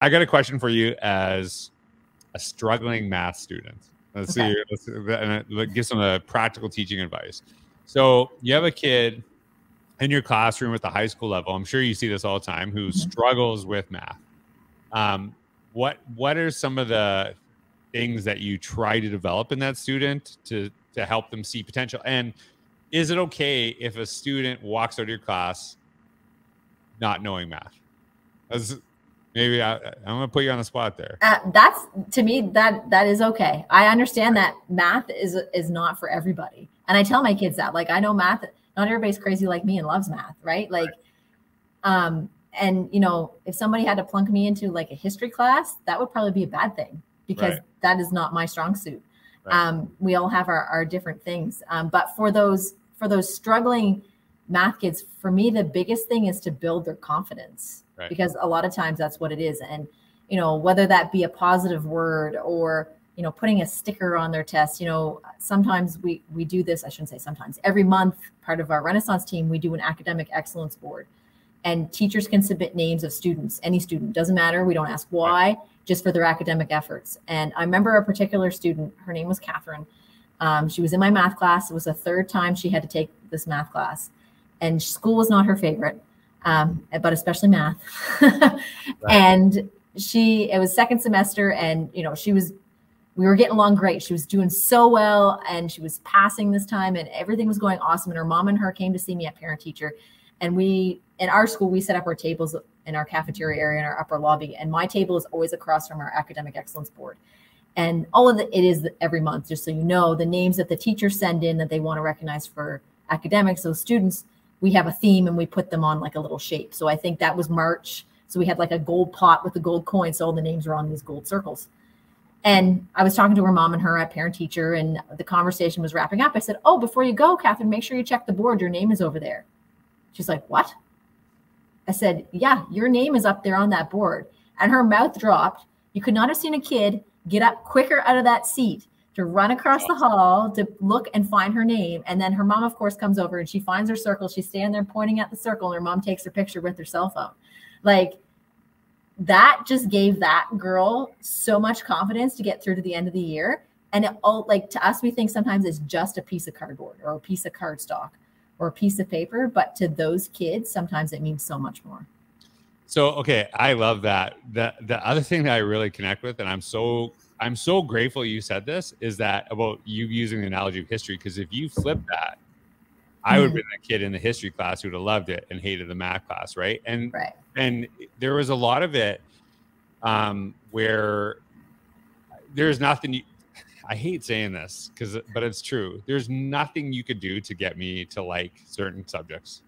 I got a question for you as a struggling math student. Let's give some practical teaching advice. So you have a kid in your classroom at the high school level. I'm sure you see this all the time, who struggles with math. What are some of the things that you try to develop in that student to help them see potential? And is it okay if a student walks out of your class not knowing math? Maybe I'm going to put you on the spot there. That's, to me, that is okay. I understand that math is not for everybody. And I tell my kids that, like, I know math, not everybody's crazy like me and loves math, right? Like, and you know, if somebody had to plunk me into like a history class, that would probably be a bad thing, because that is not my strong suit. Right. We all have our different things. But for those struggling math kids, for me, the biggest thing is to build their confidence. Right. Because a lot of times that's what it is. And, you know, whether that be a positive word or, you know, putting a sticker on their test, you know, sometimes we do this, I shouldn't say sometimes, every month, part of our Renaissance team, we do an academic excellence board, and teachers can submit names of students, any student, doesn't matter. We don't ask why, just for their academic efforts. And I remember a particular student, her name was Catherine. She was in my math class. It was the third time she had to take this math class, and school was not her favorite. But especially math. Right. And it was second semester, and, you know, we were getting along great. She was doing so well, and she was passing this time, and everything was going awesome. And her mom and her came to see me at parent teacher. And in our school, we set up our tables in our cafeteria area in our upper lobby. And my table is always across from our academic excellence board. And it is every month, just so you know, the names that the teachers send in that they want to recognize for academics, those students, we have a theme and we put them on like a little shape. So I think that was March. So we had like a gold pot with a gold coin. So all the names were on these gold circles. And I was talking to her mom and her at parent teacher, and the conversation was wrapping up. I said, "Oh, before you go, Catherine, make sure you check the board. Your name is over there." She's like, "What?" I said, "Yeah, your name is up there on that board." And her mouth dropped. You could not have seen a kid get up quicker out of that seat to run across the hall to look and find her name. And then her mom, of course, comes over and she finds her circle. She's standing there pointing at the circle, and her mom takes her picture with her cell phone. Like, that just gave that girl so much confidence to get through to the end of the year. And it all, like, to us, we think sometimes it's just a piece of cardboard or a piece of cardstock or a piece of paper. But to those kids, sometimes it means so much more. So, okay, I love that. The other thing that I really connect with, and I'm so grateful you said this, is that about you using the analogy of history. Because if you flip that, I would have been a kid in the history class who would have loved it and hated the math class, right? And there was a lot of it where there's nothing. I hate saying this, but it's true. There's nothing you could do to get me to like certain subjects.